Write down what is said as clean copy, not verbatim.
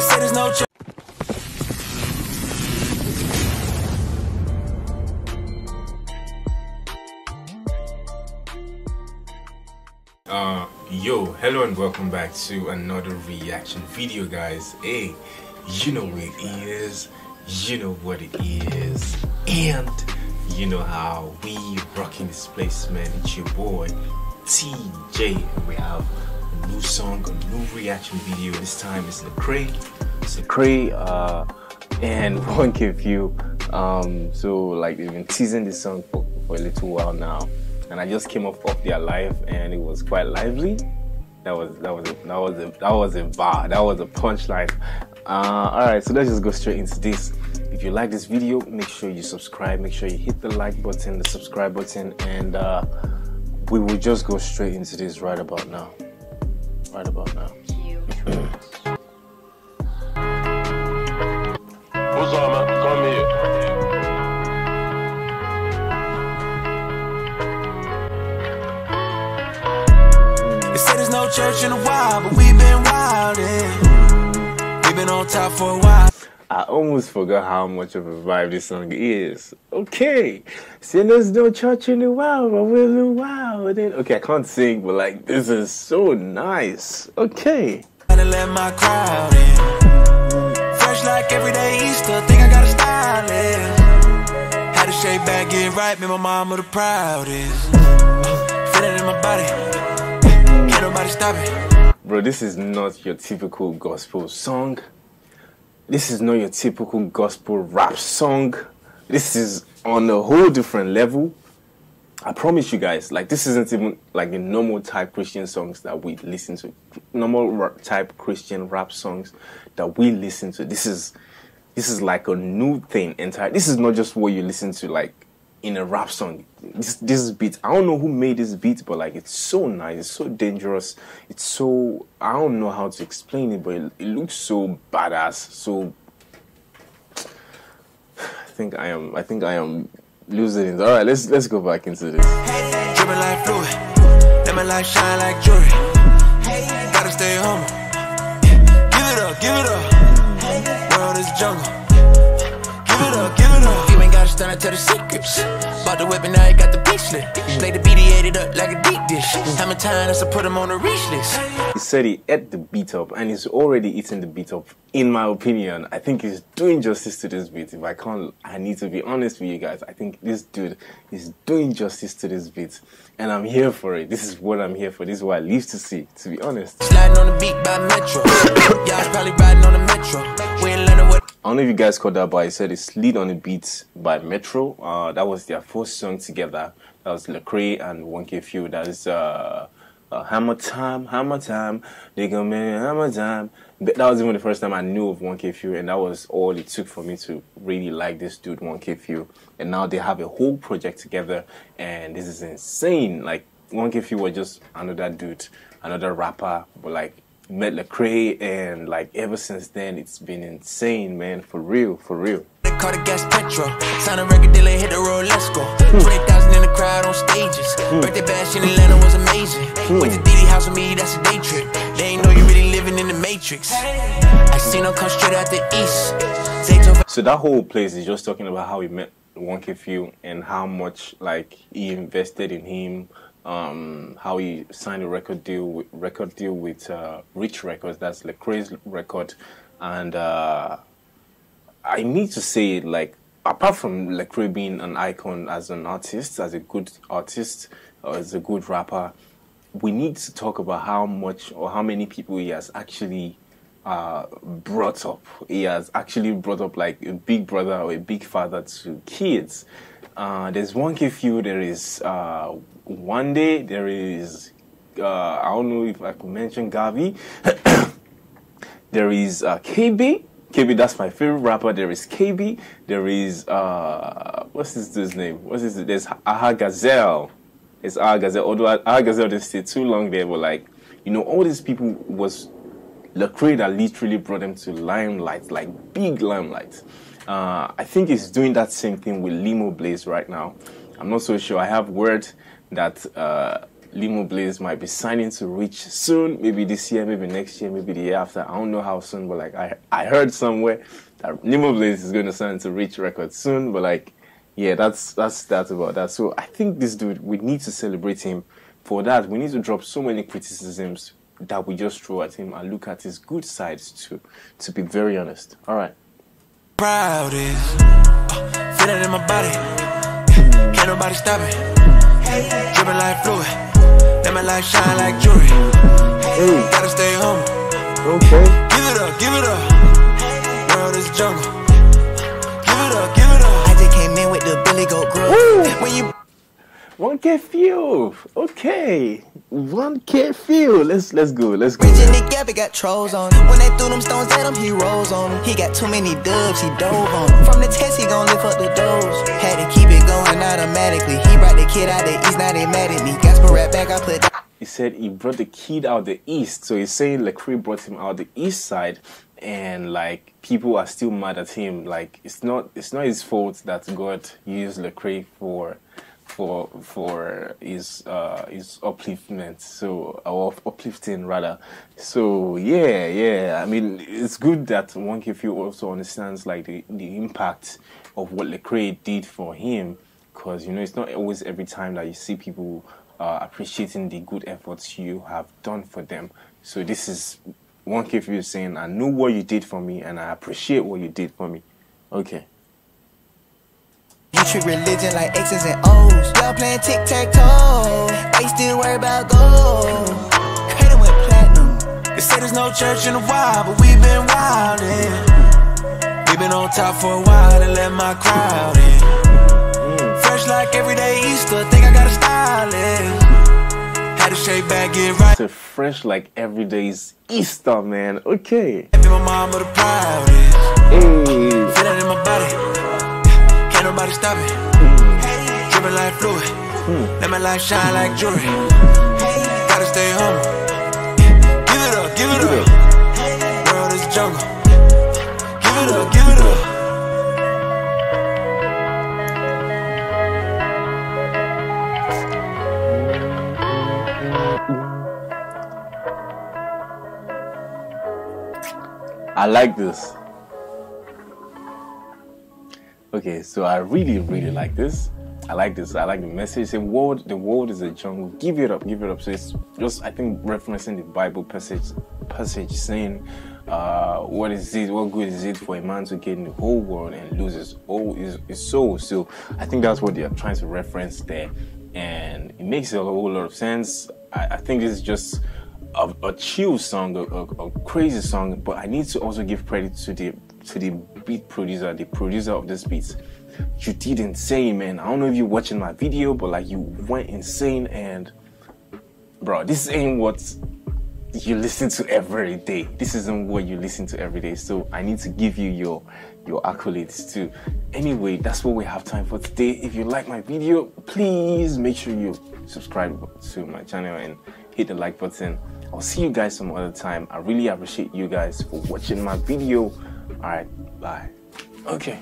They say there's no chance. Yo, hello and welcome back to another reaction video, guys. Hey, you know what it is, you know what it is, and you know how we rocking this place, man. It's your boy TJ. We have a new song, a new reaction video. This time it's Lecrae. It's Lecrae and 1K Phew. So like they've been teasing this song for a little while now, and I just came off their live, and it was quite lively. That was a punchline. Alright, so let's just go straight into this. If you like this video, make sure you subscribe, make sure you hit the like button, the subscribe button, and we will just go straight into this right about now. Right about now. What's up, man? Come here. They say there's no church in a while, but we've been wild, yeah. Been on top for a while. I almost forgot how much of a vibe this song is. Okay, see, there's no church in the wild, but we're in the wild. Okay, I can't sing, but like this is so nice. Okay. Gotta let my crowd in. Fresh like everyday Easter, think I gotta style it. Had to shape back, get right, me my mama the proudest. Feeling in my body, can't nobody stop it. Bro, this is not your typical gospel song. This is not your typical gospel rap song. This is on a whole different level. I promise you guys, like this isn't even like the normal type Christian songs that we listen to. Normal type Christian rap songs that we listen to. This is like a new thing entirely. This is not just what you listen to like in a rap song. This beat, I don't know who made this beat, but like it's so nice, it's so dangerous, it's so, I don't know how to explain it, but it looks so badass. So I think I am losing it. All right, let's go back into this. Dripping like fluid, let my life shine like jewelry. Gotta stay home, give it up, give it up. World is jungle. You ain't gotta stand up to the secrets. Bought the whip and now you got the beach lit. Laid the beat, he ate it up like a deep dish. How many times I put him on the reach list? He said he ate the beat up, and he's already eating the beat up. In my opinion, I think he's doing justice to this beat. If I can't, I need to be honest with you guys. I think this dude is doing justice to this beat, and I'm here for it. This is what I'm here for. This is what I live to see, to be honest. Sliding on the beat by Metro. Y'all probably riding on the Metro. We ain't learning what. I don't know if you guys caught that, but I said it's Lead on the Beat by Metro. That was their first song together. That was Lecrae and 1K Phew. That is Hammer Time, Hammer Time, they gonna make Hammer Time. That was even the first time I knew of 1K Phew, and that was all it took for me to really like this dude, 1K Phew. And now they have a whole project together, and this is insane. Like 1K Phew was just another dude, another rapper, but like met Lecrae, and like ever since then it's been insane, man. For real, for real. Car the gas petrol, sign a record dealer, hit the road, let's go. 20,000 in the crowd on stages. Birthday bash in Atlanta was amazing. Went to Didi house with me, that's a day trip. They ain't know you really living in the matrix. I seen them come straight out the east. So that whole place is just talking about how he met 1K Phew and how much like he invested in him. How he signed a record deal with Reach Records. That's Lecrae's record. And I need to say, like, apart from Lecrae being an icon as an artist, as a good artist, or as a good rapper, we need to talk about how much or how many people he has actually brought up. He has actually brought up like a big brother or a big father to kids. There's 1K Phew, there is Wande, there is, I don't know if I could mention Gavi, there is KB, that's my favorite rapper, there is KB, there is, what's this dude's name, there's Aha Gazelle, it's Aha Gazelle, although Aha Gazelle didn't stay too long there, but like, you know, all these people was Lecrae that literally brought them to limelight, like big limelight. I think he's doing that same thing with Limo Blaze right now. I'm not so sure. I have word that Limo Blaze might be signing to Reach soon, maybe this year, maybe next year, maybe the year after. I don't know how soon, but like I heard somewhere that Limo Blaze is going to sign to Reach Records soon. But like, yeah, that's about that. So I think this dude, we need to celebrate him for that. We need to drop so many criticisms that we just throw at him and look at his good sides too, to be very honest. All right. Proud is feel it in my body. Can't nobody stop it. Dripping like fluid. My life shine like jewelry. Hey. Gotta stay home. Okay. Give it up, give it up. World is jungle. Give it up, give it up. I just came in with the Billy Goat Grill. When you 1K Phew. Okay. 1K Phew. Let's go. Let's go. Reach in the Gavi got trolls on him. When they threw them stones at him, he rolls on him. He got too many dubs, he dove on him. From the test, he gon' lift up the doughs. Had to keep it going automatically. He brought the kid out the east, now they mad at me. Gasper right back, I put. He said he brought the kid out the east. So he's saying Lecrae brought him out the east side, and like people are still mad at him. Like it's not his fault that God used Lecrae for his upliftment, so our uplifting rather. So yeah, I mean, it's good that 1K Phew also understands like the impact of what Lecrae did for him, because you know it's not always every time that you see people appreciating the good efforts you have done for them. So this is 1K Phew saying, I know what you did for me and I appreciate what you did for me. Okay. You treat religion like X's and O's. Y'all playing tic-tac-toe. They still worry about gold. Credit went platinum. They say there's no church in a while, but we've been wildin'. We've been on top for a while and let my crowd in. Fresh like everyday Easter, think I gotta style it. Had to shave back, get right. So fresh like everyday's Easter, man. Okay. Be my mama the proudest. Hey. Feel it in my body. Nobody stop it. Dripping like fluid. Let my life shine like jewelry. Gotta stay home. Give it up, give it up. World is jungle. Give it up, give it up. I like this. Okay, so I really like this. I like the message. The world is a jungle. Give it up, give it up. So it's just, I think, referencing the Bible passage saying, what is it? What good is it for a man to gain the whole world and lose his soul? So I think that's what they are trying to reference there, and it makes a whole lot of sense. I think this is just a chill song, a crazy song. But I need to also give credit to the beat producer, the producer of this beat. You did insane, man. I don't know if you're watching my video, but like you went insane, and bro, this ain't what you listen to every day. This isn't what you listen to every day. So I need to give you your accolades too. Anyway, that's what we have time for today. If you like my video, please make sure you subscribe to my channel and hit the like button. I'll see you guys some other time. I really appreciate you guys for watching my video. All right, bye. Okay.